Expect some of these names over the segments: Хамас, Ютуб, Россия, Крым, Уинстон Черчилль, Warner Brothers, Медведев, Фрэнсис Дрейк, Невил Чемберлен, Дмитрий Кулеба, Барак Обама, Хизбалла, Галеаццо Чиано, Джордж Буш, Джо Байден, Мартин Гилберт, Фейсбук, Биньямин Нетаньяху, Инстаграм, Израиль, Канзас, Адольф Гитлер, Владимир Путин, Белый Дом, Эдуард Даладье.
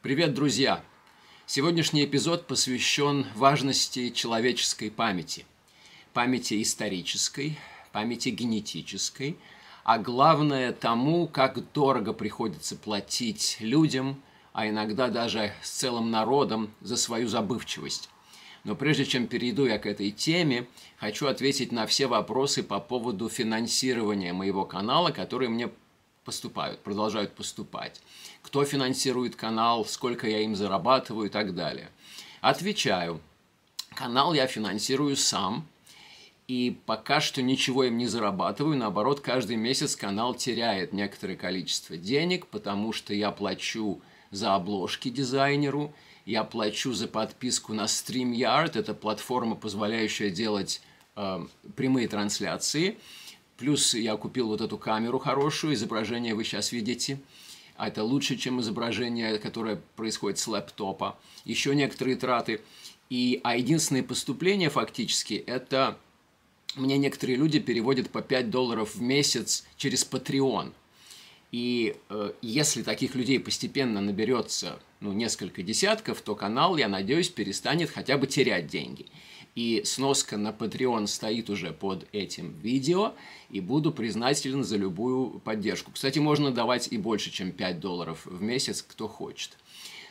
Привет, друзья! Сегодняшний эпизод посвящен важности человеческой памяти. Памяти исторической, памяти генетической, а главное тому, как дорого приходится платить людям, а иногда даже с целым народом, за свою забывчивость. Но прежде чем перейду я к этой теме, хочу ответить на все вопросы по поводу финансирования моего канала, которые мне продолжают поступать. Кто финансирует канал, сколько я им зарабатываю и так далее. Отвечаю. Канал я финансирую сам, и пока что ничего им не зарабатываю. Наоборот, каждый месяц канал теряет некоторое количество денег, потому что я плачу за обложки дизайнеру, я плачу за подписку на StreamYard, это платформа, позволяющая делать прямые трансляции. Плюс я купил вот эту камеру хорошую, изображение вы сейчас видите. А это лучше, чем изображение, которое происходит с лэптопа. Еще некоторые траты. А единственное поступление фактически, это мне некоторые люди переводят по $5 в месяц через Patreon. И если таких людей постепенно наберется несколько десятков, то канал, я надеюсь, перестанет хотя бы терять деньги. И сноска на Patreon стоит уже под этим видео, и буду признателен за любую поддержку. Кстати, можно давать и больше, чем $5 в месяц, кто хочет.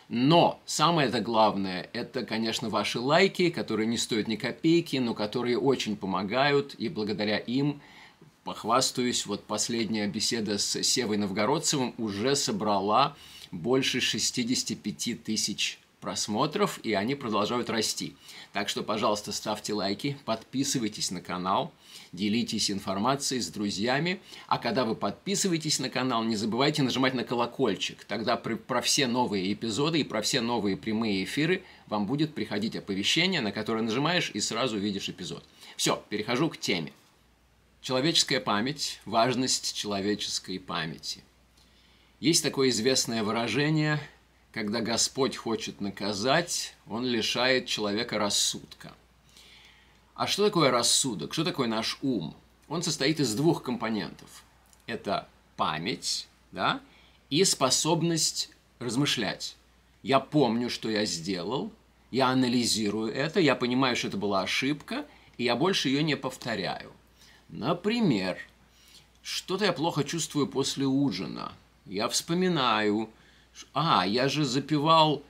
Но самое-то главное, это, конечно, ваши лайки, которые не стоят ни копейки, но которые очень помогают, и благодаря им... Похвастаюсь, вот последняя беседа с Севой Новгородцевым уже собрала больше 65 тысяч просмотров, и они продолжают расти. Так что, пожалуйста, ставьте лайки, подписывайтесь на канал, делитесь информацией с друзьями. А когда вы подписываетесь на канал, не забывайте нажимать на колокольчик. Тогда про все новые эпизоды и про все новые прямые эфиры вам будет приходить оповещение, на которое нажимаешь и сразу видишь эпизод. Все, перехожу к теме. Человеческая память, важность человеческой памяти. Есть такое известное выражение: когда Господь хочет наказать, Он лишает человека рассудка. А что такое рассудок? Что такое наш ум? Он состоит из двух компонентов. Это память, да, и способность размышлять. Я помню, что я сделал, я анализирую это, я понимаю, что это была ошибка, и я больше ее не повторяю. Например, что-то я плохо чувствую после ужина. Я вспоминаю, я же запивал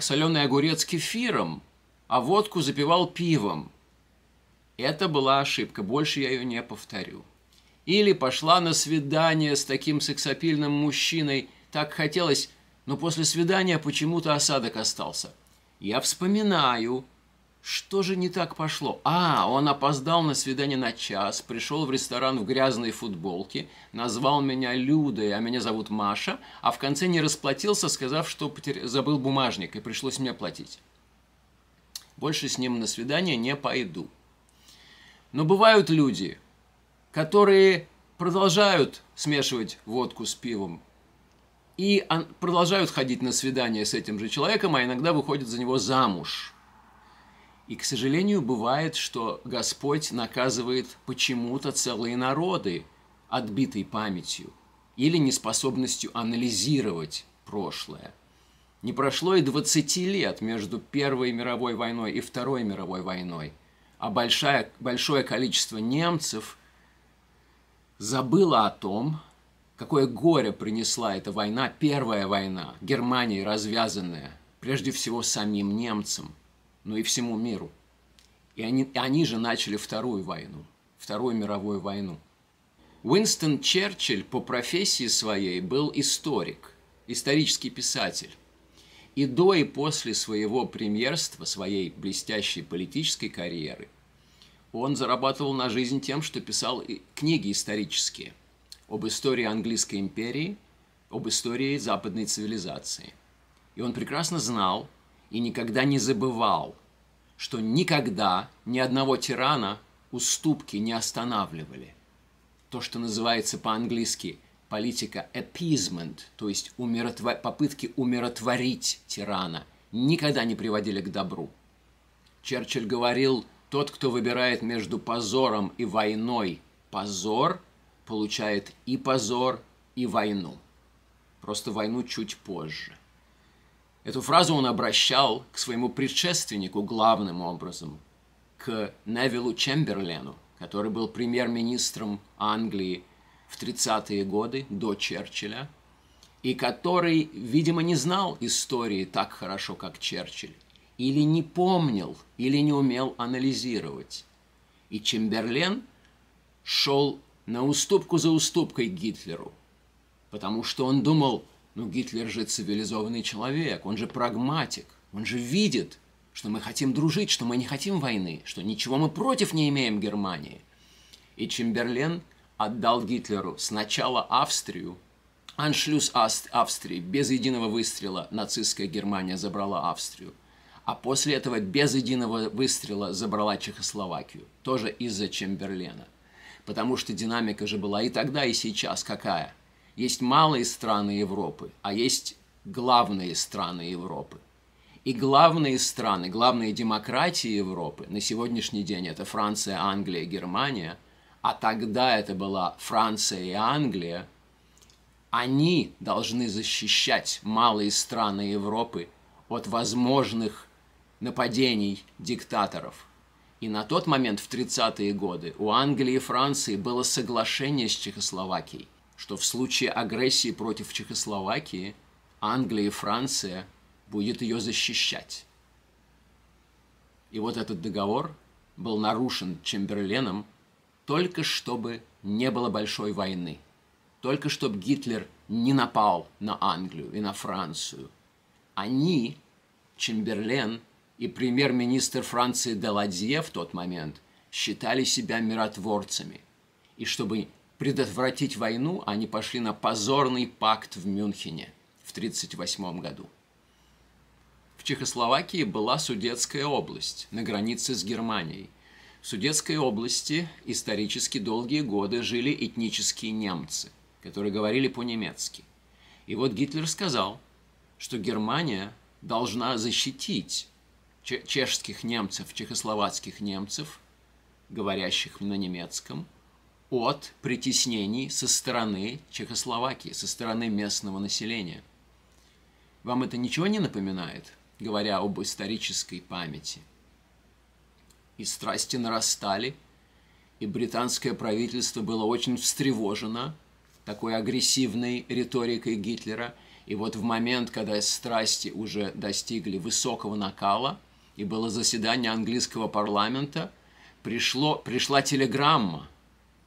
соленый огурец кефиром, а водку запивал пивом. Это была ошибка, больше я ее не повторю. Или пошла на свидание с таким сексапильным мужчиной, так хотелось, но после свидания почему-то осадок остался. Я вспоминаю... Что же не так пошло? Он опоздал на свидание на час, пришел в ресторан в грязной футболке, назвал меня Людой, а меня зовут Маша, а в конце не расплатился, сказав, что забыл бумажник, и пришлось мне платить. Больше с ним на свидание не пойду. Но бывают люди, которые продолжают смешивать водку с пивом и продолжают ходить на свидание с этим же человеком, а иногда выходят за него замуж. И, к сожалению, бывает, что Господь наказывает почему-то целые народы, отбитой памятью или неспособностью анализировать прошлое. Не прошло и 20 лет между Первой мировой войной и Второй мировой войной, а большое количество немцев забыло о том, какое горе принесла эта война, Первая война, Германии развязанная, прежде всего самим немцам, но и всему миру. И они же начали Вторую войну, Вторую мировую войну. Уинстон Черчилль по профессии своей был историк, исторический писатель. И до, и после своего премьерства, своей блестящей политической карьеры, он зарабатывал на жизнь тем, что писал книги исторические об истории Английской империи, об истории западной цивилизации. И он прекрасно знал, и никогда не забывал, что никогда ни одного тирана уступки не останавливали. То, что называется по-английски политика appeasement, то есть попытки умиротворить тирана, никогда не приводили к добру. Черчилль говорил: тот, кто выбирает между позором и войной позор, получает и позор, и войну. Просто войну чуть позже. Эту фразу он обращал к своему предшественнику главным образом, к Невилу Чемберлену, который был премьер-министром Англии в 30-е годы до Черчилля, и который, видимо, не знал истории так хорошо, как Черчилль, или не помнил, или не умел анализировать. И Чемберлен шел на уступку за уступкой Гитлеру, потому что он думал, ну, Гитлер же цивилизованный человек, он же прагматик, он же видит, что мы хотим дружить, что мы не хотим войны, что ничего мы против не имеем Германии. И Чемберлен отдал Гитлеру сначала Австрию, аншлюз Австрии, без единого выстрела нацистская Германия забрала Австрию, а после этого без единого выстрела забрала Чехословакию, тоже из-за Чемберлена. Потому что динамика же была и тогда, и сейчас какая? Есть малые страны Европы, а есть главные страны Европы. И главные страны, главные демократии Европы на сегодняшний день это Франция, Англия, Германия, а тогда это была Франция и Англия, они должны защищать малые страны Европы от возможных нападений диктаторов. И на тот момент, в 30-е годы, у Англии и Франции было соглашение с Чехословакией, что в случае агрессии против Чехословакии Англия и Франция будет ее защищать. И вот этот договор был нарушен Чемберленом только чтобы не было большой войны, только чтобы Гитлер не напал на Англию и на Францию. Они, Чемберлен и премьер-министр Франции Даладье в тот момент, считали себя миротворцами. И чтобы предотвратить войну, они пошли на позорный пакт в Мюнхене в 1938 году. В Чехословакии была Судетская область на границе с Германией. В Судетской области исторически долгие годы жили этнические немцы, которые говорили по-немецки. И вот Гитлер сказал, что Германия должна защитить чешских немцев, чехословацких немцев, говорящих на немецком, от притеснений со стороны Чехословакии, со стороны местного населения. Вам это ничего не напоминает, говоря об исторической памяти? И страсти нарастали, и британское правительство было очень встревожено такой агрессивной риторикой Гитлера. И вот в момент, когда страсти уже достигли высокого накала, и было заседание английского парламента, пришла телеграмма,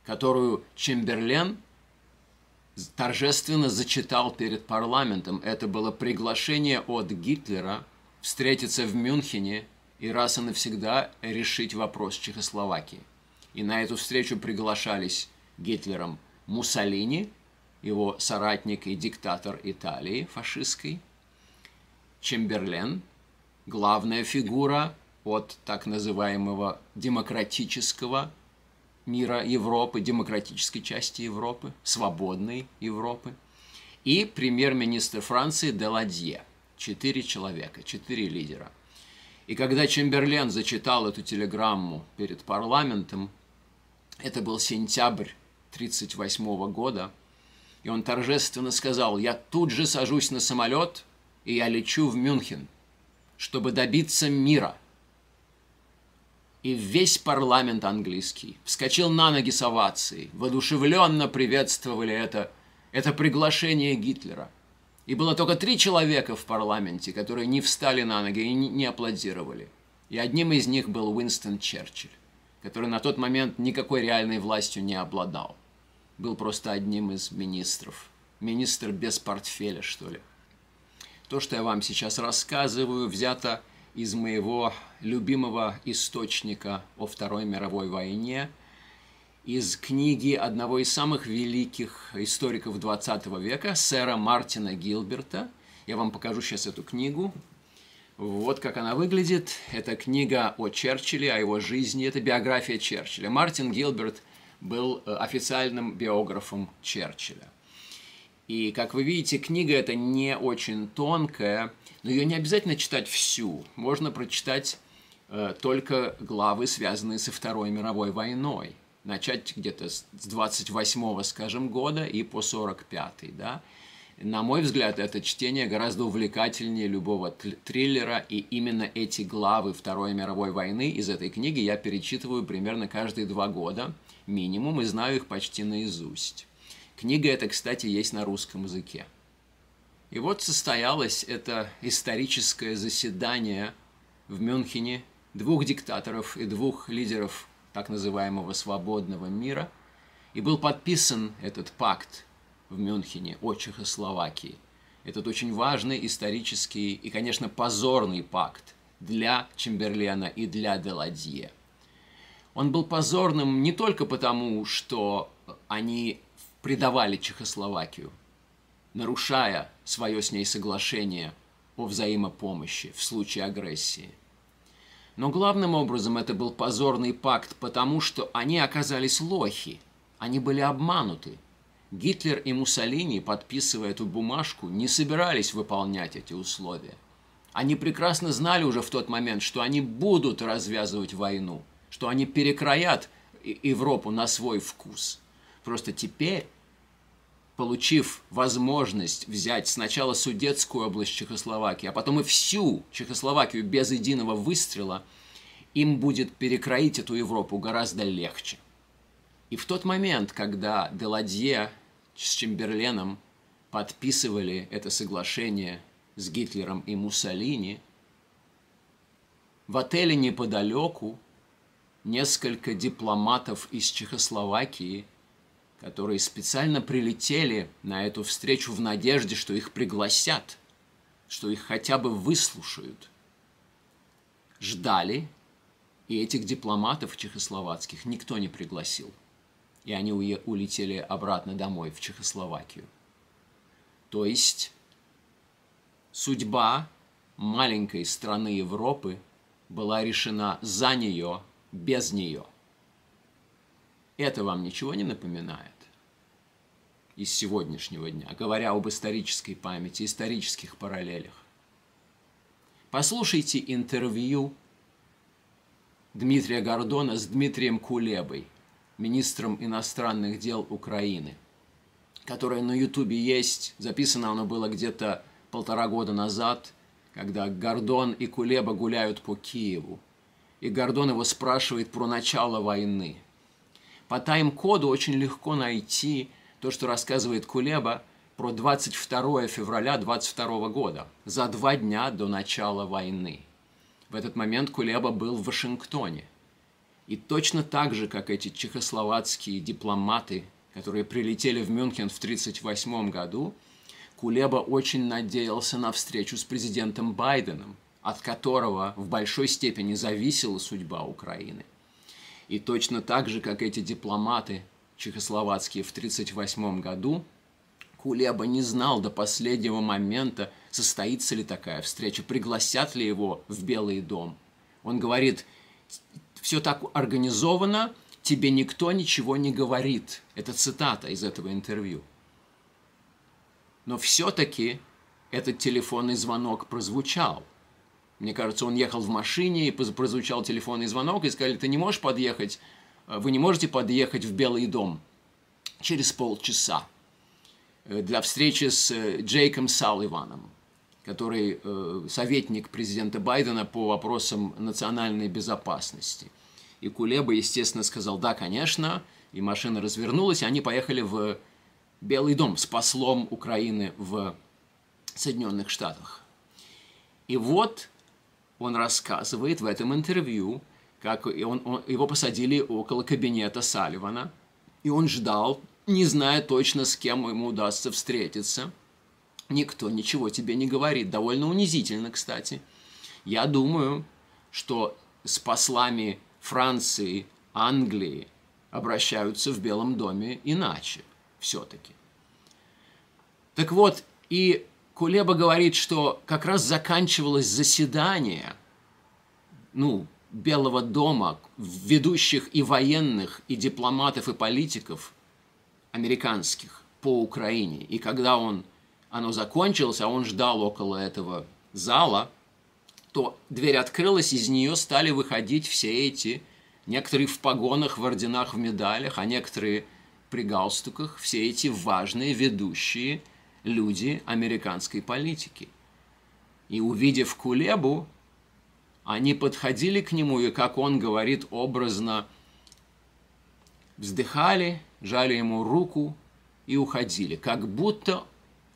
которую Чемберлен торжественно зачитал перед парламентом. Это было приглашение от Гитлера встретиться в Мюнхене и раз и навсегда решить вопрос Чехословакии. И на эту встречу приглашались Гитлером Муссолини, его соратник и диктатор Италии фашистской, Чемберлен, главная фигура от так называемого демократического мира Европы, демократической части Европы, свободной Европы, и премьер-министр Франции Даладье. 4 человека, 4 лидера. И когда Чемберлен зачитал эту телеграмму перед парламентом, это был сентябрь 1938 года, и он торжественно сказал: «Я тут же сажусь на самолет, и я лечу в Мюнхен, чтобы добиться мира». И весь парламент английский вскочил на ноги с овацией, воодушевленно приветствовали это приглашение Гитлера. И было только 3 человека в парламенте, которые не встали на ноги и не аплодировали. И одним из них был Уинстон Черчилль, который на тот момент никакой реальной властью не обладал. Был просто одним из министров. Министр без портфеля, что ли. То, что я вам сейчас рассказываю, взято из моего любимого источника о Второй мировой войне, из книги одного из самых великих историков 20 века, сэра Мартина Гилберта. Я вам покажу сейчас эту книгу. Вот как она выглядит. Это книга о Черчилле, о его жизни. Это биография Черчилля. Мартин Гилберт был официальным биографом Черчилля. И, как вы видите, книга эта не очень тонкая, но ее не обязательно читать всю. Можно прочитать только главы, связанные со Второй мировой войной. Начать где-то с 28-го, скажем, года и по 45-й, да? На мой взгляд, это чтение гораздо увлекательнее любого триллера, и именно эти главы Второй мировой войны из этой книги я перечитываю примерно каждые 2 года, минимум, и знаю их почти наизусть. Книга эта, кстати, есть на русском языке. И вот состоялось это историческое заседание в Мюнхене 2 диктаторов и 2 лидеров так называемого свободного мира, и был подписан этот пакт в Мюнхене о Чехословакии. Этот очень важный исторический и, конечно, позорный пакт для Чемберлена и для Даладье. Он был позорным не только потому, что они предавали Чехословакию, нарушая свое с ней соглашение о взаимопомощи в случае агрессии. Но главным образом это был позорный пакт, потому что они оказались лохи, они были обмануты. Гитлер и Муссолини, подписывая эту бумажку, не собирались выполнять эти условия. Они прекрасно знали уже в тот момент, что они будут развязывать войну, что они перекроят Европу на свой вкус. Просто теперь, получив возможность взять сначала Судетскую область Чехословакии, а потом и всю Чехословакию без единого выстрела, им будет перекроить эту Европу гораздо легче. И в тот момент, когда Даладье с Чемберленом подписывали это соглашение с Гитлером и Муссолини, в отеле неподалеку несколько дипломатов из Чехословакии, которые специально прилетели на эту встречу в надежде, что их пригласят, что их хотя бы выслушают, ждали, и этих дипломатов чехословацких никто не пригласил. И они улетели обратно домой, в Чехословакию. То есть судьба маленькой страны Европы была решена за нее, без нее. Это вам ничего не напоминает из сегодняшнего дня, говоря об исторической памяти, исторических параллелях? Послушайте интервью Дмитрия Гордона с Дмитрием Кулебой, министром иностранных дел Украины, которое на Ютубе есть. Записано оно было где-то 1,5 года назад, когда Гордон и Кулеба гуляют по Киеву. И Гордон его спрашивает про начало войны. По тайм-коду очень легко найти то, что рассказывает Кулеба про 22 февраля 22 года, за 2 дня до начала войны. В этот момент Кулеба был в Вашингтоне. И точно так же, как эти чехословацкие дипломаты, которые прилетели в Мюнхен в 1938 году, Кулеба очень надеялся на встречу с президентом Байденом, от которого в большой степени зависела судьба Украины. И точно так же, как эти дипломаты чехословацкие в 1938 году, Кулеба не знал до последнего момента, состоится ли такая встреча, пригласят ли его в Белый дом. Он говорит: все так организовано, тебе никто ничего не говорит. Это цитата из этого интервью. Но все-таки этот телефонный звонок прозвучал. Мне кажется, он ехал в машине, и прозвучал телефонный звонок, и сказали: ты не можешь подъехать, вы не можете подъехать в Белый дом через полчаса для встречи с Джейком Салливаном, который советник президента Байдена по вопросам национальной безопасности. И Кулеба, естественно, сказал: да, конечно, и машина развернулась, и они поехали в Белый дом с послом Украины в Соединенных Штатах. И вот он рассказывает в этом интервью, как его посадили около кабинета Салливана, и он ждал, не зная точно, с кем ему удастся встретиться. Никто ничего тебе не говорит. Довольно унизительно, кстати. Я думаю, что с послами Франции, Англии обращаются в Белом доме иначе все-таки. Так вот, и Кулеба говорит, что как раз заканчивалось заседание, Белого дома, ведущих и военных, и дипломатов, и политиков американских по Украине. И когда оно закончилось, а он ждал около этого зала, то дверь открылась, из нее стали выходить все эти, некоторые в погонах, в орденах, в медалях, а некоторые при галстуках, все эти важные ведущие люди американской политики. И увидев Кулебу, они подходили к нему и, как он говорит образно, вздыхали, жали ему руку и уходили, как будто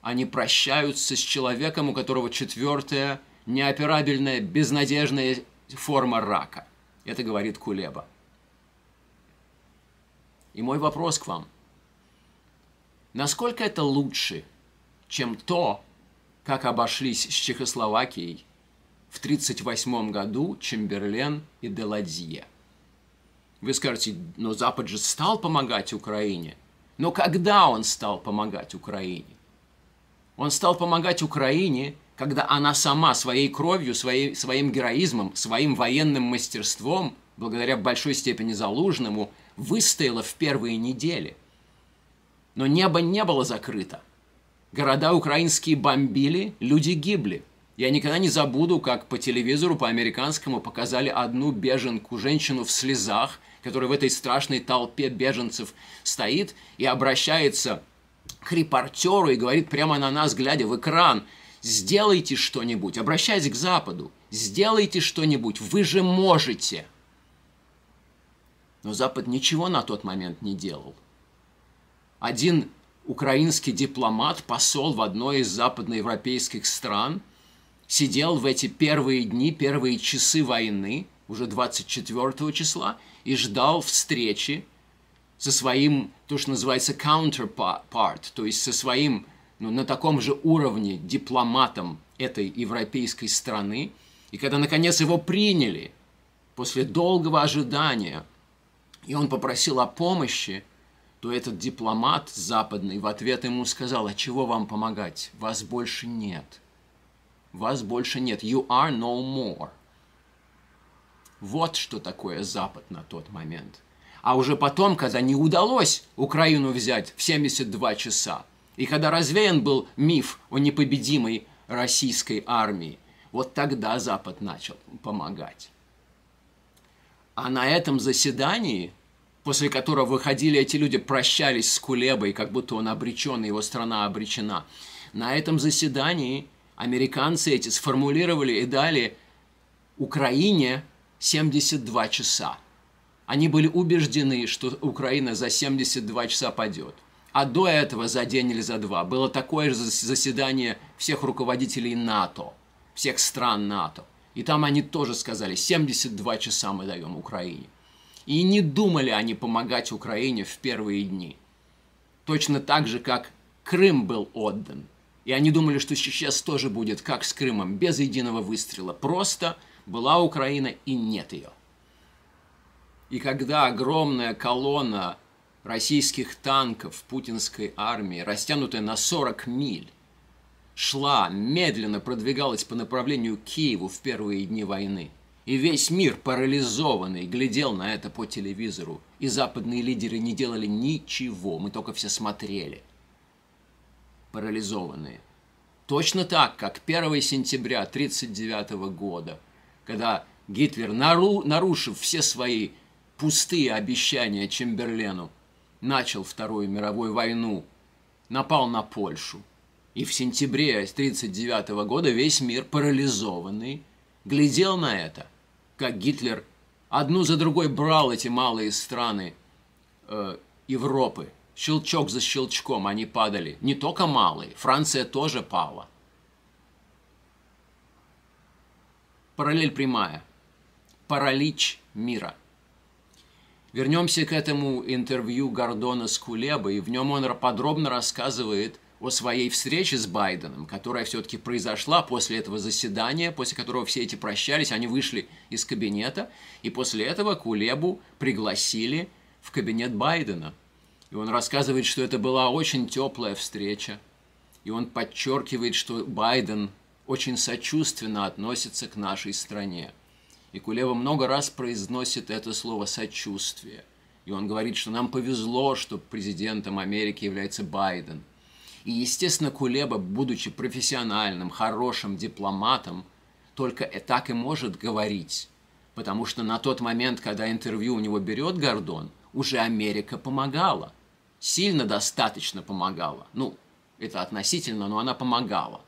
они прощаются с человеком, у которого четвертая неоперабельная, безнадежная форма рака. Это говорит Кулеба. И мой вопрос к вам. Насколько это лучше, чем то, как обошлись с Чехословакией в 1938 году Чемберлен и Даладье? Вы скажете, но Запад же стал помогать Украине. Но когда он стал помогать Украине? Он стал помогать Украине, когда она сама своей кровью, своим героизмом, своим военным мастерством, благодаря большой степени Залужному, выстояла в первые недели. Но небо не было закрыто. Города украинские бомбили, люди гибли. Я никогда не забуду, как по телевизору, по американскому, показали одну беженку, женщину в слезах, которая в этой страшной толпе беженцев стоит и обращается к репортеру и говорит прямо на нас, глядя в экран: «Сделайте что-нибудь», обращаясь к Западу, «сделайте что-нибудь, вы же можете». Но Запад ничего на тот момент не делал. Один украинский дипломат, посол в одной из западноевропейских стран, сидел в эти первые дни, первые часы войны, уже 24 числа, и ждал встречи со своим, то, что называется, counterpart, то есть со своим, на таком же уровне дипломатом этой европейской страны. И когда, наконец, его приняли, после долгого ожидания, и он попросил о помощи, то этот дипломат западный в ответ ему сказал: «А чего вам помогать? Вас больше нет. Вас больше нет. You are no more». Вот что такое Запад на тот момент. А уже потом, когда не удалось Украину взять в 72 часа, и когда развеян был миф о непобедимой российской армии, вот тогда Запад начал помогать. А на этом заседании, после которого выходили эти люди, прощались с Кулебой, как будто он обречен, его страна обречена, на этом заседании американцы эти сформулировали и дали Украине 72 часа. Они были убеждены, что Украина за 72 часа падет. А до этого, за день или за два, было такое же заседание всех руководителей НАТО, всех стран НАТО. И там они тоже сказали: 72 часа мы даем Украине. И не думали они помогать Украине в первые дни. Точно так же, как Крым был отдан. И они думали, что сейчас тоже будет, как с Крымом, без единого выстрела. Просто была Украина и нет ее. И когда огромная колонна российских танков путинской армии, растянутая на 40 миль, шла, медленно продвигалась по направлению к Киеву в первые дни войны. И весь мир, парализованный, глядел на это по телевизору. И западные лидеры не делали ничего, мы только все смотрели. Парализованные. Точно так, как 1 сентября 1939 года, когда Гитлер, нарушив все свои пустые обещания Чемберлену, начал Вторую мировую войну, напал на Польшу. И в сентябре 1939 года весь мир, парализованный, глядел на это, как Гитлер одну за другой брал эти малые страны Европы. Щелчок за щелчком они падали. Не только малые, Франция тоже пала. Параллель прямая. Паралич мира. Вернемся к этому интервью Гордона с Кулебой. В нем он подробно рассказывает о своей встрече с Байденом, которая все-таки произошла после этого заседания, после которого все эти прощались, они вышли из кабинета, и после этого Кулебу пригласили в кабинет Байдена. И он рассказывает, что это была очень теплая встреча, и он подчеркивает, что Байден очень сочувственно относится к нашей стране. И Кулеба много раз произносит это слово «сочувствие». И он говорит, что нам повезло, что президентом Америки является Байден. И, естественно, Кулеба, будучи профессиональным, хорошим дипломатом, только так и может говорить. Потому что на тот момент, когда интервью у него берет Гордон, уже Америка помогала. Сильно достаточно помогала. это относительно, но она помогала.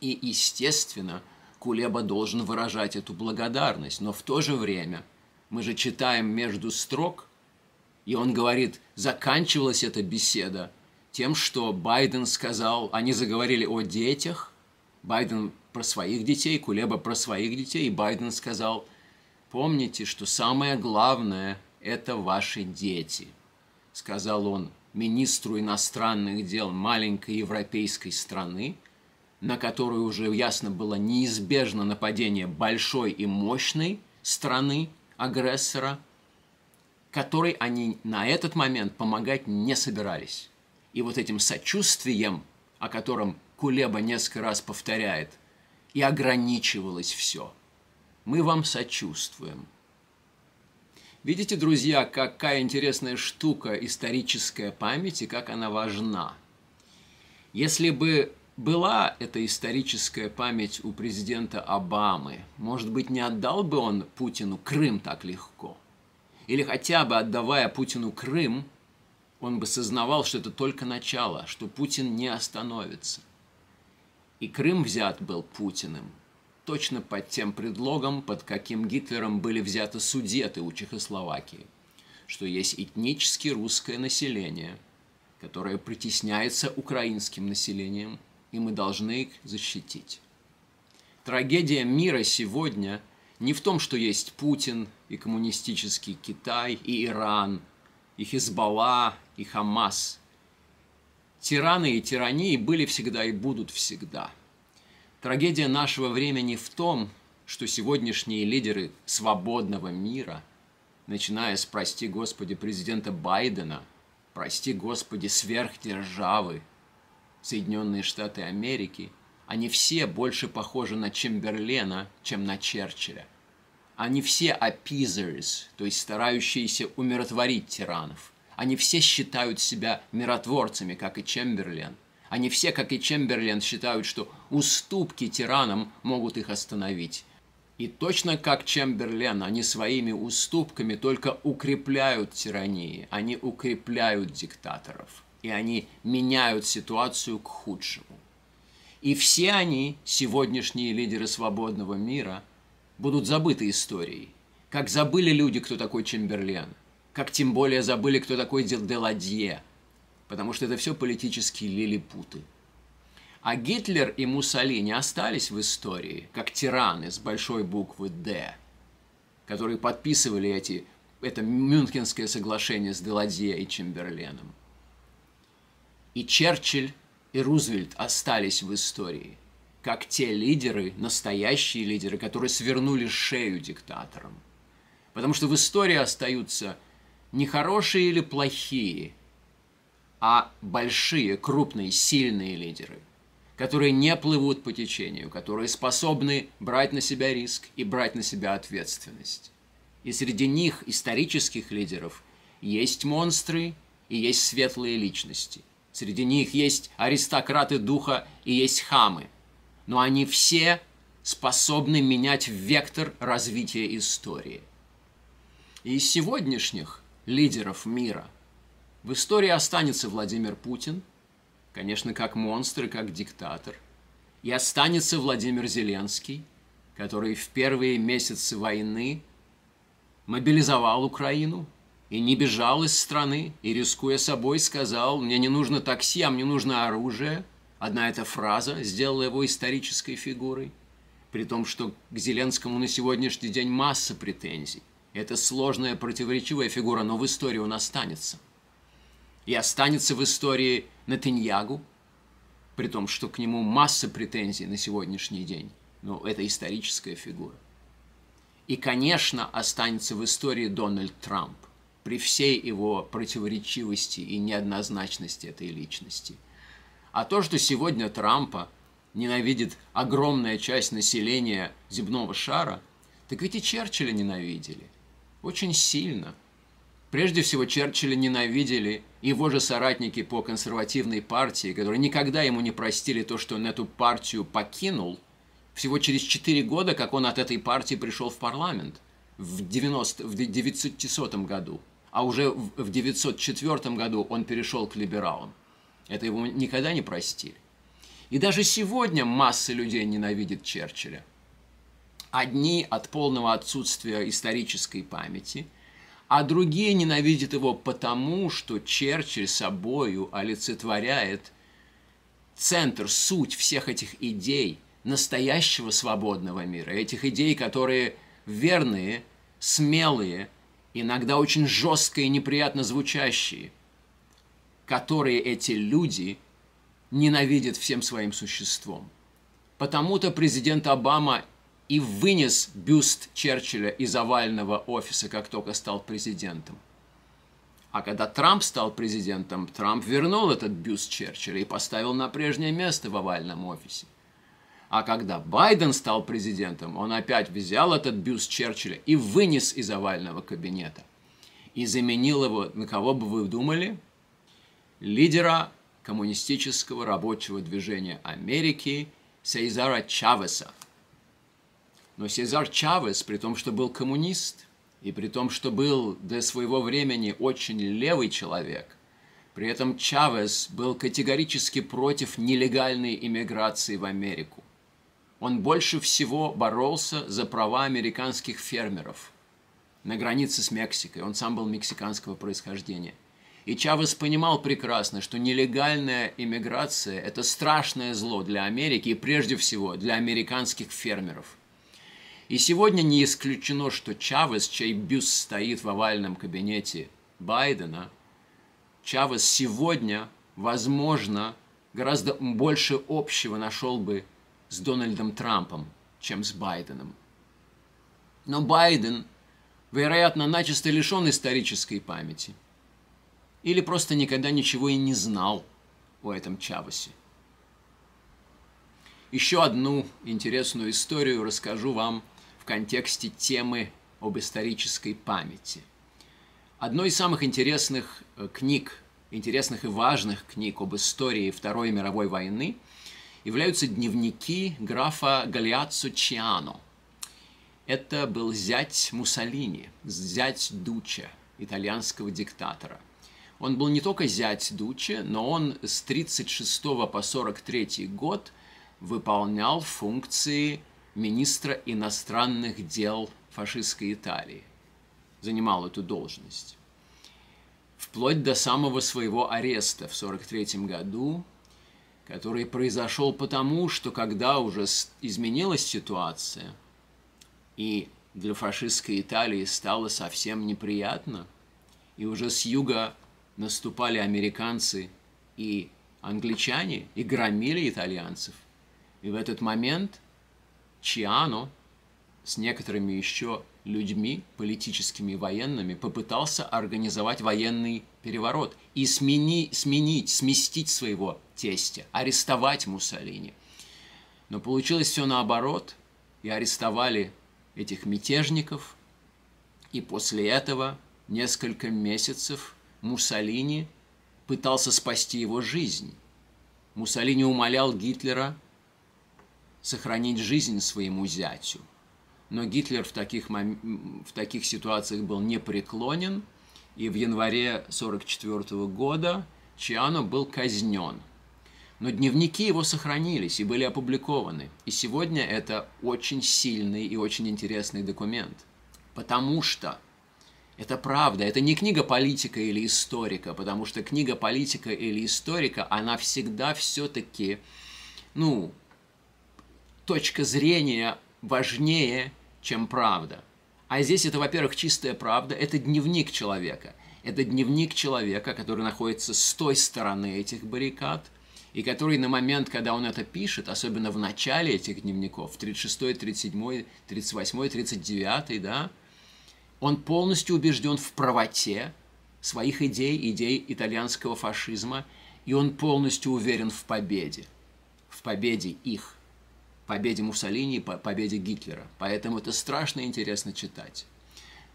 И, естественно, Кулеба должен выражать эту благодарность, но в то же время мы же читаем между строк, и он говорит, заканчивалась эта беседа тем, что Байден сказал, они заговорили о детях, Байден про своих детей, Кулеба про своих детей, и Байден сказал, помните, что самое главное – это ваши дети, сказал он министру иностранных дел маленькой европейской страны, на которую уже ясно было неизбежно нападение большой и мощной страны-агрессора, которой они на этот момент помогать не собирались. И вот этим сочувствием, о котором Кулеба несколько раз повторяет, и ограничивалось все. Мы вам сочувствуем. Видите, друзья, какая интересная штука историческая память и как она важна. Если бы была эта историческая память у президента Обамы, может быть, не отдал бы он Путину Крым так легко? Или хотя бы отдавая Путину Крым, он бы сознавал, что это только начало, что Путин не остановится. И Крым взят был Путиным. Точно под тем предлогом, под каким Гитлером были взяты Судеты у Чехословакии, что есть этнически русское население, которое притесняется украинским населением, и мы должны их защитить. Трагедия мира сегодня не в том, что есть Путин и коммунистический Китай, и Иран, и Хизбалла, и Хамас. Тираны и тирании были всегда и будут всегда. Трагедия нашего времени в том, что сегодняшние лидеры свободного мира, начиная с, прости Господи, президента Байдена, прости Господи, сверхдержавы, Соединенные Штаты Америки, они все больше похожи на Чемберлена, чем на Черчилля. Они все appeasers, то есть старающиеся умиротворить тиранов. Они все считают себя миротворцами, как и Чемберлен. Они все, как и Чемберлен, считают, что уступки тиранам могут их остановить. И точно как Чемберлен, они своими уступками только укрепляют тирании, они укрепляют диктаторов, и они меняют ситуацию к худшему. И все они, сегодняшние лидеры свободного мира, будут забыты историей. Как забыли люди, кто такой Чемберлен, как тем более забыли, кто такой Даладье, потому что это все политические лилипуты. А Гитлер и Муссолини остались в истории, как тираны с большой буквы «Д», которые подписывали это Мюнхенское соглашение с Даладье и Чемберленом. И Черчилль, и Рузвельт остались в истории, как те лидеры, настоящие лидеры, которые свернули шею диктаторам. Потому что в истории остаются не хорошие или плохие, а большие, крупные, сильные лидеры, которые не плывут по течению, которые способны брать на себя риск и брать на себя ответственность. И среди них, исторических лидеров, есть монстры и есть светлые личности. Среди них есть аристократы духа и есть хамы. Но они все способны менять вектор развития истории. И из сегодняшних лидеров мира в истории останется Владимир Путин, конечно, как монстр и как диктатор, и останется Владимир Зеленский, который в первые месяцы войны мобилизовал Украину и не бежал из страны, и, рискуя собой, сказал, мне не нужно такси, а мне нужно оружие. Одна эта фраза сделала его исторической фигурой, при том, что к Зеленскому на сегодняшний день масса претензий. Это сложная, противоречивая фигура, но в истории он останется. И останется в истории Нетаньяху, при том, что к нему масса претензий на сегодняшний день. Но это историческая фигура. И, конечно, останется в истории Дональд Трамп, при всей его противоречивости и неоднозначности этой личности. А то, что сегодня Трампа ненавидит огромная часть населения земного шара, так ведь и Черчилля ненавидели. Очень сильно. Прежде всего, Черчилля ненавидели его же соратники по консервативной партии, которые никогда ему не простили то, что он эту партию покинул, всего через 4 года, как он от этой партии пришел в парламент, в 1900 году. А уже в 1904 году он перешел к либералам. Это его никогда не простили. И даже сегодня масса людей ненавидит Черчилля. Одни от полного отсутствия исторической памяти, а другие ненавидят его потому, что Черчилль собою олицетворяет центр, суть всех этих идей настоящего свободного мира, этих идей, которые верные, смелые, иногда очень жесткие и неприятно звучащие, которые эти люди ненавидят всем своим существом. Потому-то президент Обама и вынес бюст Черчилля из овального офиса, как только стал президентом. А когда Трамп стал президентом, Трамп вернул этот бюст Черчилля и поставил на прежнее место в овальном офисе. А когда Байден стал президентом, он опять взял этот бюст Черчилля и вынес из овального кабинета. И заменил его, на кого бы вы думали? Лидера коммунистического рабочего движения Америки Сезара Чавеса. Но Сезар Чавес, при том, что был коммунист, и при том, что был до своего времени очень левый человек, при этом Чавес был категорически против нелегальной иммиграции в Америку. Он больше всего боролся за права американских фермеров на границе с Мексикой. Он сам был мексиканского происхождения. И Чавес понимал прекрасно, что нелегальная иммиграция – это страшное зло для Америки и прежде всего для американских фермеров. И сегодня не исключено, что Чавес, чей бюст стоит в овальном кабинете Байдена, Чавес сегодня, возможно, гораздо больше общего нашел бы с Дональдом Трампом, чем с Байденом. Но Байден, вероятно, начисто лишен исторической памяти. Или просто никогда ничего и не знал о этом Чавесе. Еще одну интересную историю расскажу вам в контексте темы об исторической памяти. Одной из самых интересных книг, интересных и важных книг об истории Второй мировой войны являются дневники графа Галеаццо Чиано. Это был зять Муссолини, зять Дуче, итальянского диктатора. Он был не только зять Дуче, но он с 1936 по 1943 год выполнял функции министра иностранных дел фашистской Италии, занимал эту должность. Вплоть до самого своего ареста в 1943 году, который произошел потому, что когда уже изменилась ситуация, и для фашистской Италии стало совсем неприятно, и уже с юга наступали американцы и англичане, и громили итальянцев, и в этот момент Чиано с некоторыми еще людьми, политическими и военными, попытался организовать военный переворот и сместить своего тестя, арестовать Муссолини. Но получилось все наоборот, и арестовали этих мятежников, и после этого несколько месяцев Муссолини пытался спасти его жизнь. Муссолини умолял Гитлера сохранить жизнь своему зятю. Но Гитлер в таких ситуациях был непреклонен, и в январе 1944 года Чиано был казнен. Но дневники его сохранились и были опубликованы. И сегодня это очень сильный и очень интересный документ. Потому что это правда, это не книга политика или историка, потому что книга политика или историка, она всегда все-таки, точка зрения важнее, чем правда. А здесь это, во-первых, чистая правда, это дневник человека. Это дневник человека, который находится с той стороны этих баррикад, и который на момент, когда он это пишет, особенно в начале этих дневников, 36-й, 37-й, 38-й, 39-й, да, он полностью убежден в правоте своих идей, идей итальянского фашизма, и он полностью уверен в победе их. Победе Муссолини и победе Гитлера. Поэтому это страшно интересно читать.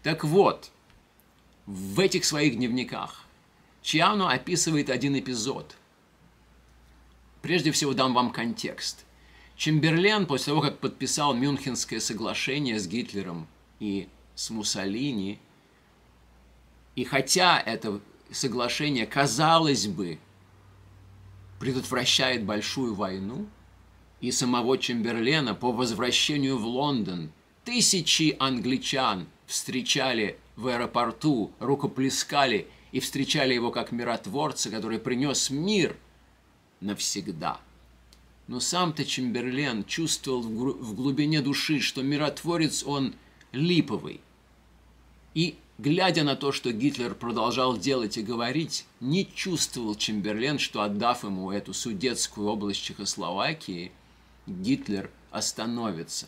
Так вот, в этих своих дневниках Чиано описывает один эпизод. Прежде всего дам вам контекст. Чемберлен, после того, как подписал Мюнхенское соглашение с Гитлером и с Муссолини, и хотя это соглашение, казалось бы, предотвращает большую войну, и самого Чемберлена по возвращению в Лондон тысячи англичан встречали в аэропорту, рукоплескали и встречали его как миротворца, который принес мир навсегда. Но сам-то Чемберлен чувствовал в глубине души, что миротворец он липовый. И, глядя на то, что Гитлер продолжал делать и говорить, не чувствовал Чемберлен, что, отдав ему эту Судетскую область Чехословакии, Гитлер остановится.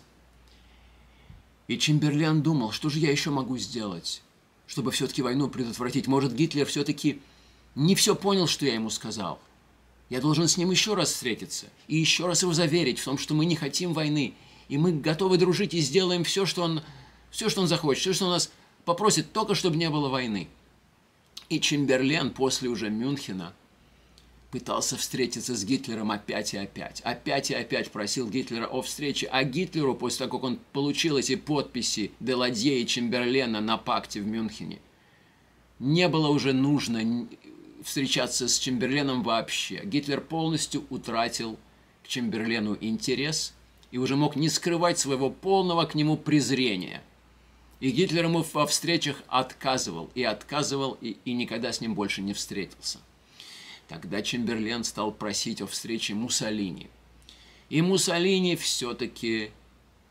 И Чемберлен думал, что же я еще могу сделать, чтобы все-таки войну предотвратить. Может, Гитлер все-таки не все понял, что я ему сказал. Я должен с ним еще раз встретиться и еще раз его заверить в том, что мы не хотим войны, и мы готовы дружить и сделаем все, что он захочет, все, что он нас попросит, только чтобы не было войны. И Чемберлен после уже Мюнхена пытался встретиться с Гитлером опять и опять. Опять и опять просил Гитлера о встрече, а Гитлеру, после того, как он получил эти подписи Даладье и Чемберлена на пакте в Мюнхене, не было уже нужно встречаться с Чемберленом вообще. Гитлер полностью утратил к Чемберлену интерес и уже мог не скрывать своего полного к нему презрения. И Гитлер ему во встречах отказывал, и никогда с ним больше не встретился. Тогда Чемберлен стал просить о встрече Муссолини. И Муссолини все-таки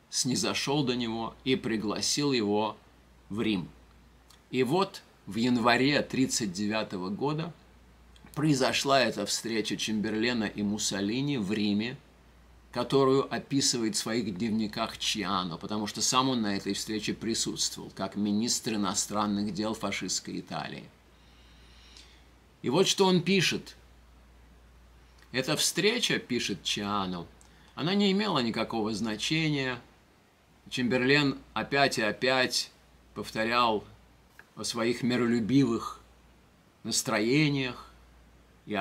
снизошел до него и пригласил его в Рим. И вот в январе 1939 года произошла эта встреча Чемберлена и Муссолини в Риме, которую описывает в своих дневниках Чиано, потому что сам он на этой встрече присутствовал, как министр иностранных дел фашистской Италии. И вот что он пишет. «Эта встреча, — пишет Чиано, — она не имела никакого значения. Чемберлен опять и опять повторял о своих миролюбивых настроениях и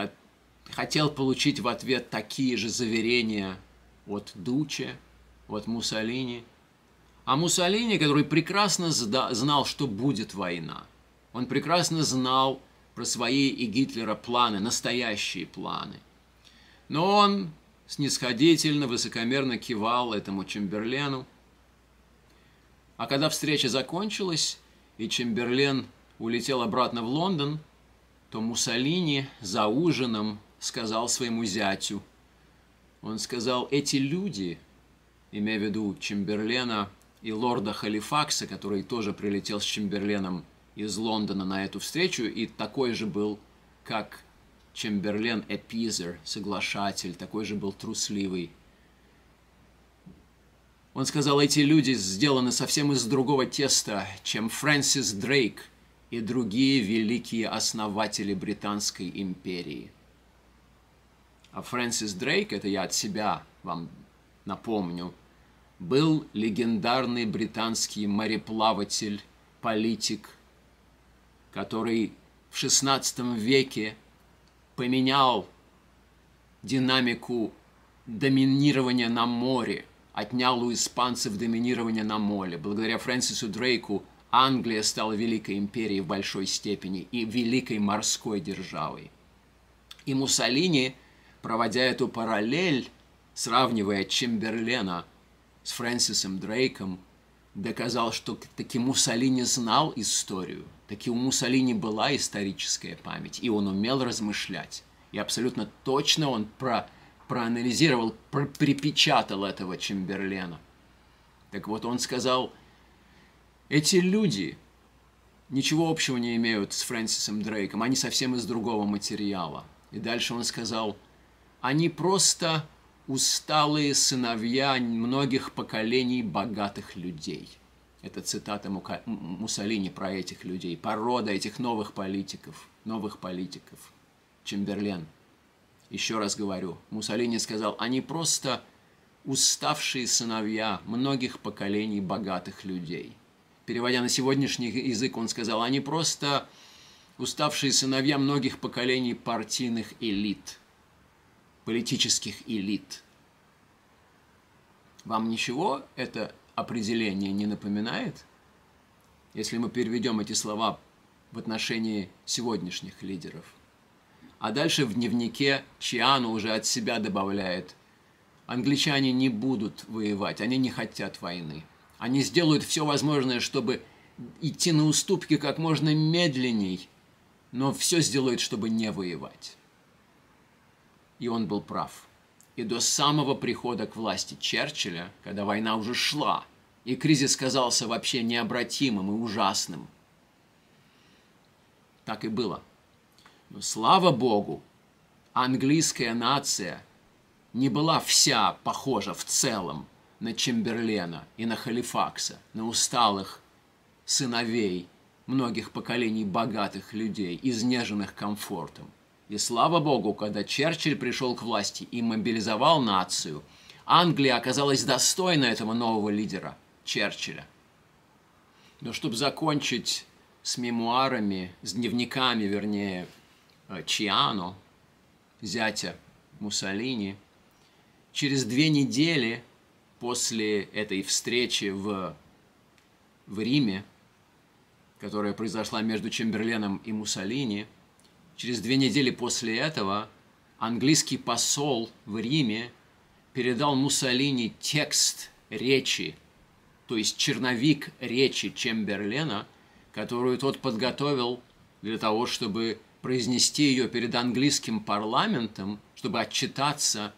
хотел получить в ответ такие же заверения от Дуче, от Муссолини. А Муссолини, который прекрасно знал, что будет война, он прекрасно знал про свои и Гитлера планы, настоящие планы. Но он снисходительно, высокомерно кивал этому Чемберлену. А когда встреча закончилась, и Чемберлен улетел обратно в Лондон, то Муссолини за ужином сказал своему зятю. Он сказал, эти люди, имея в виду Чемберлена и лорда Халифакса, который тоже прилетел с Чемберленом из Лондона на эту встречу, и такой же был, как Чемберлен, appeaser, соглашатель, такой же был трусливый. Он сказал, эти люди сделаны совсем из другого теста, чем Фрэнсис Дрейк и другие великие основатели Британской империи. А Фрэнсис Дрейк, это я от себя вам напомню, был легендарный британский мореплаватель, политик, который в XVI веке поменял динамику доминирования на море, отнял у испанцев доминирование на море. Благодаря Фрэнсису Дрейку Англия стала великой империей в большой степени и великой морской державой. И Муссолини, проводя эту параллель, сравнивая Чемберлена с Фрэнсисом Дрейком, доказал, что таки Муссолини знал историю, таки у Муссолини была историческая память, и он умел размышлять. И абсолютно точно он проанализировал, припечатал этого Чемберлена. Так вот, он сказал, эти люди ничего общего не имеют с Фрэнсисом Дрейком, они совсем из другого материала. И дальше он сказал, они просто усталые сыновья многих поколений богатых людей. Это цитата Муссолини про этих людей, порода этих новых политиков. Чемберлен, еще раз говорю, Муссолини сказал, они просто уставшие сыновья многих поколений богатых людей. Переводя на сегодняшний язык, он сказал, они просто уставшие сыновья многих поколений партийных элит, политических элит. Вам ничего это определение не напоминает? Если мы переведем эти слова в отношении сегодняшних лидеров. А дальше в дневнике Чиано уже от себя добавляет: англичане не будут воевать, они не хотят войны. Они сделают все возможное, чтобы идти на уступки как можно медленней, но все сделают, чтобы не воевать. И он был прав. И до самого прихода к власти Черчилля, когда война уже шла, и кризис казался вообще необратимым и ужасным, так и было. Но, слава богу, английская нация не была вся похожа в целом на Чемберлена и на Халифакса, на усталых сыновей многих поколений богатых людей, изнеженных комфортом. И слава богу, когда Черчилль пришел к власти и мобилизовал нацию, Англия оказалась достойна этого нового лидера, Черчилля. Но чтобы закончить с мемуарами, с дневниками, вернее, Чиано, зятя Муссолини, через 2 недели после этой встречи в Риме, которая произошла между Чемберленом и Муссолини, через 2 недели после этого английский посол в Риме передал Муссолини текст речи, то есть черновик речи Чемберлена, которую тот подготовил для того, чтобы произнести ее перед английским парламентом, чтобы отчитаться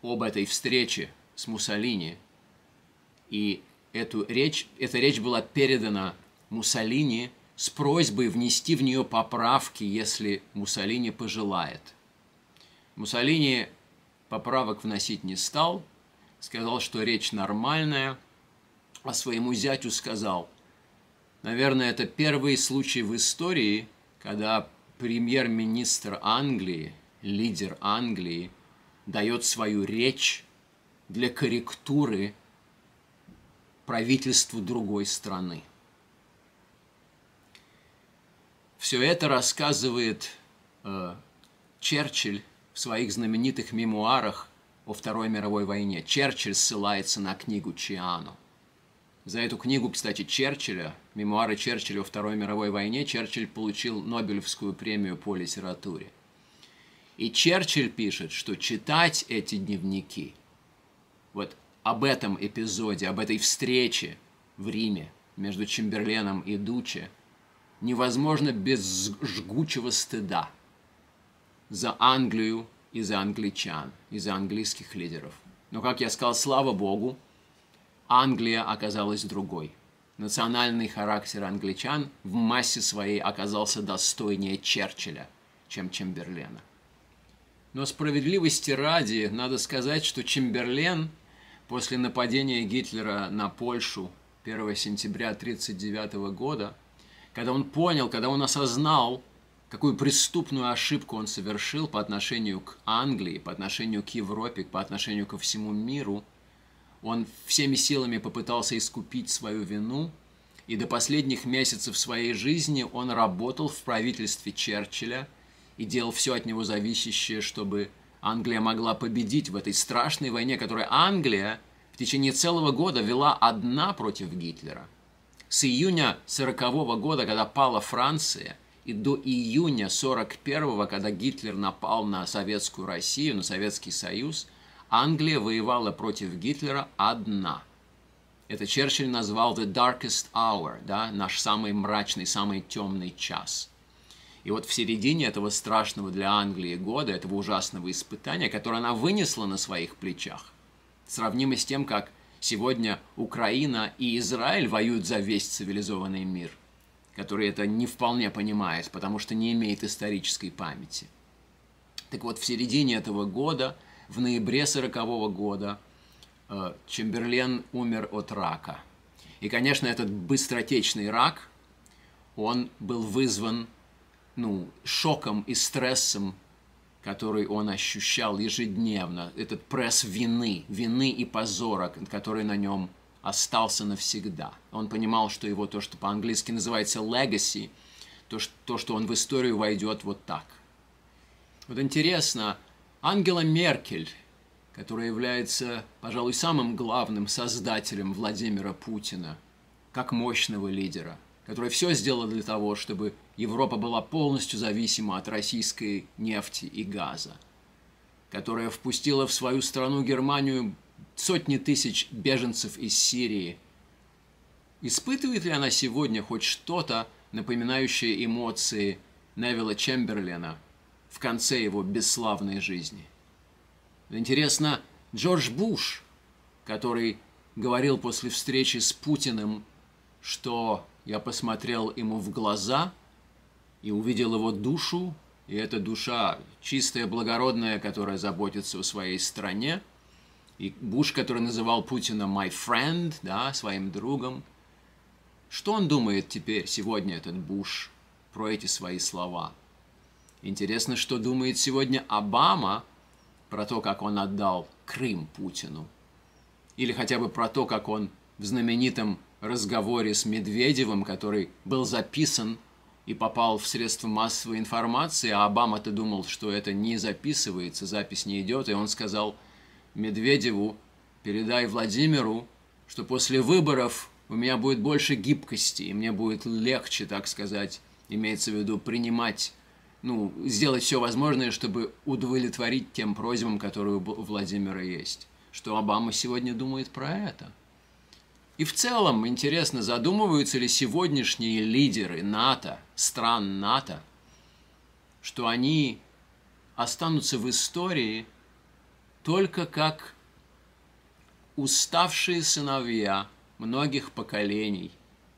об этой встрече с Муссолини. И эта речь была передана Муссолини с просьбой внести в нее поправки, если Муссолини пожелает. Муссолини поправок вносить не стал, сказал, что речь нормальная, а своему зятю сказал: наверное, это первый случай в истории, когда премьер-министр Англии, лидер Англии, дает свою речь для корректуры правительству другой страны. Все это рассказывает Черчилль в своих знаменитых мемуарах о Второй мировой войне. Черчилль ссылается на книгу Чиано. За эту книгу, кстати, Черчилля, мемуары Черчилля о Второй мировой войне, Черчилль получил Нобелевскую премию по литературе. И Черчилль пишет, что читать эти дневники, вот об этом эпизоде, об этой встрече в Риме между Чемберленом и Дуче, невозможно без жгучего стыда за Англию и за англичан, и за английских лидеров. Но, как я сказал, слава богу, Англия оказалась другой. Национальный характер англичан в массе своей оказался достойнее Черчилля, чем Чемберлена. Но справедливости ради надо сказать, что Чемберлен после нападения Гитлера на Польшу 1 сентября 1939 года, когда он осознал, какую преступную ошибку он совершил по отношению к Англии, по отношению к Европе, по отношению ко всему миру, он всеми силами попытался искупить свою вину, и до последних месяцев своей жизни он работал в правительстве Черчилля и делал все от него зависящее, чтобы Англия могла победить в этой страшной войне, которую Англия в течение целого года вела одна против Гитлера. С июня 1940 года, когда пала Франция, и до июня 1941, когда Гитлер напал на Советскую Россию, на Советский Союз, Англия воевала против Гитлера одна. Это Черчилль назвал «the darkest hour», да, наш самый мрачный, самый темный час. И вот в середине этого страшного для Англии года, этого ужасного испытания, которое она вынесла на своих плечах, сравнимо с тем, как сегодня Украина и Израиль воюют за весь цивилизованный мир, который это не вполне понимает, потому что не имеет исторической памяти. Так вот, в середине этого года, в ноябре 1940 года, Чемберлен умер от рака. И, конечно, этот быстротечный рак, он был вызван шоком и стрессом, который он ощущал ежедневно, этот пресс вины и позора, который на нем остался навсегда. Он понимал, что его то, что по-английски называется legacy, то, что он в историю войдет вот так. Вот интересно, Ангела Меркель, которая является, пожалуй, самым главным создателем Владимира Путина, как мощного лидера, которая все сделала для того, чтобы Европа была полностью зависима от российской нефти и газа, которая впустила в свою страну Германию сотни тысяч беженцев из Сирии. Испытывает ли она сегодня хоть что-то, напоминающее эмоции Невила Чемберлена в конце его бесславной жизни? Интересно, Джордж Буш, который говорил после встречи с Путиным, что я посмотрел ему в глаза и увидел его душу, и эта душа чистая, благородная, которая заботится о своей стране, и Буш, который называл Путина «my friend», да, своим другом. Что он думает теперь, сегодня, этот Буш, про эти свои слова? Интересно, что думает сегодня Обама про то, как он отдал Крым Путину. Или хотя бы про то, как он в знаменитом разговоре с Медведевым, который был записан и попал в средства массовой информации, а Обама-то думал, что это не записывается, запись не идет, и он сказал Медведеву: передай Владимиру, что после выборов у меня будет больше гибкости, и мне будет легче, так сказать, имеется в виду, принимать, ну, сделать все возможное, чтобы удовлетворить тем просьбам, которые у Владимира есть. Что Обама сегодня думает про это? И в целом, интересно, задумываются ли сегодняшние лидеры НАТО, стран НАТО, что они останутся в истории только как уставшие сыновья многих поколений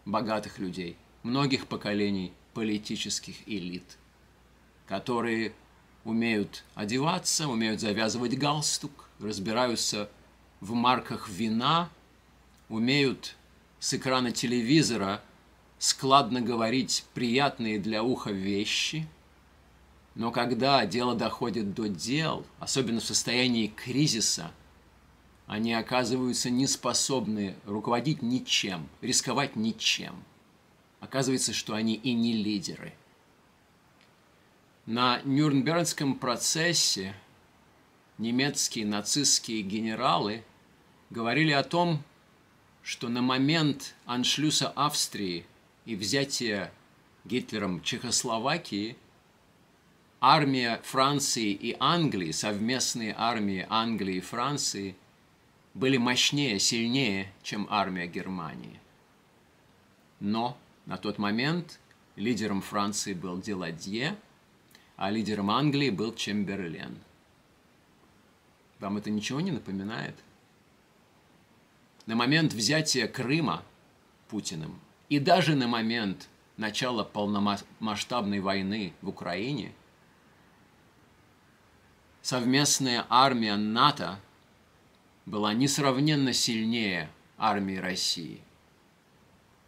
богатых людей, многих поколений политических элит, которые умеют одеваться, умеют завязывать галстук, разбираются в марках вина, умеют с экрана телевизора складно говорить приятные для уха вещи, но когда дело доходит до дел, особенно в состоянии кризиса, они оказываются неспособны руководить ничем, рисковать ничем. Оказывается, что они и не лидеры. На Нюрнбергском процессе немецкие нацистские генералы говорили о том, что на момент аншлюса Австрии и взятия Гитлером Чехословакии армия Франции и Англии, совместные армии Англии и Франции, были мощнее, сильнее, чем армия Германии. Но на тот момент лидером Франции был Даладье, а лидером Англии был Чемберлен. Вам это ничего не напоминает? На момент взятия Крыма Путиным и даже на момент начала полномасштабной войны в Украине совместная армия НАТО была несравненно сильнее армии России.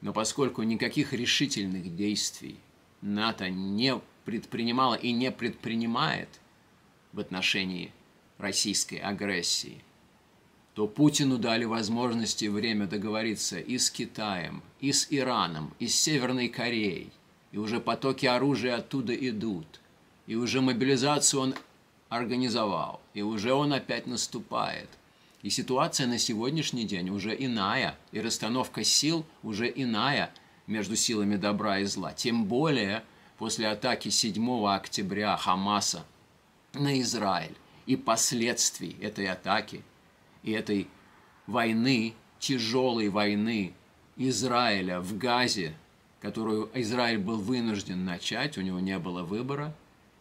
Но поскольку никаких решительных действий НАТО не предпринимало и не предпринимает в отношении российской агрессии, то Путину дали возможность и время договориться и с Китаем, и с Ираном, и с Северной Кореей, и уже потоки оружия оттуда идут, и уже мобилизацию он организовал, и уже он опять наступает. И ситуация на сегодняшний день уже иная, и расстановка сил уже иная между силами добра и зла. Тем более после атаки 7 октября Хамаса на Израиль и последствий этой атаки, и этой войны, тяжелой войны Израиля в Газе, которую Израиль был вынужден начать, у него не было выбора,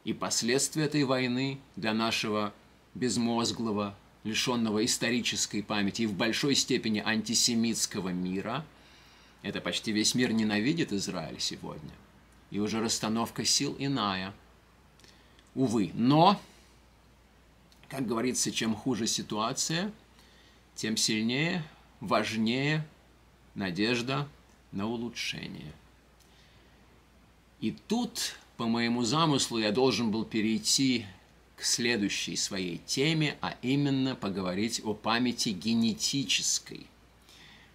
и последствия этой войны для нашего безмозглого, лишенного исторической памяти и в большой степени антисемитского мира. Это почти весь мир ненавидит Израиль сегодня. И уже расстановка сил иная. Увы, но, как говорится, чем хуже ситуация, тем сильнее, важнее надежда на улучшение. И тут, по моему замыслу, я должен был перейти к следующей своей теме, а именно поговорить о памяти генетической.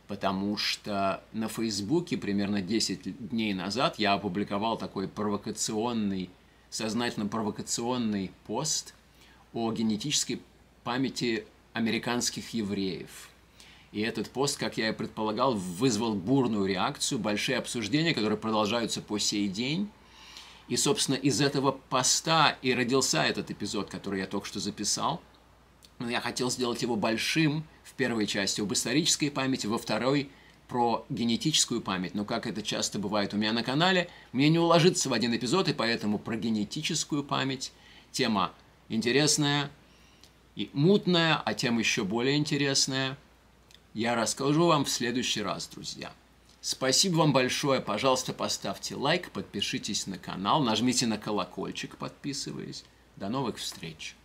Потому что на Фейсбуке примерно 10 дней назад я опубликовал такой провокационный, сознательно провокационный пост о генетической памяти американских евреев. И этот пост, как я и предполагал, вызвал бурную реакцию, большие обсуждения, которые продолжаются по сей день. И, собственно, из этого поста и родился этот эпизод, который я только что записал. Но я хотел сделать его большим в первой части об исторической памяти, во второй про генетическую память. Но, как это часто бывает у меня на канале, мне не уложится в один эпизод, и поэтому про генетическую память. Тема интересная и мутная, а тема еще более интересная. Я расскажу вам в следующий раз, друзья. Спасибо вам большое. Пожалуйста, поставьте лайк, подпишитесь на канал, нажмите на колокольчик, подписываясь. До новых встреч!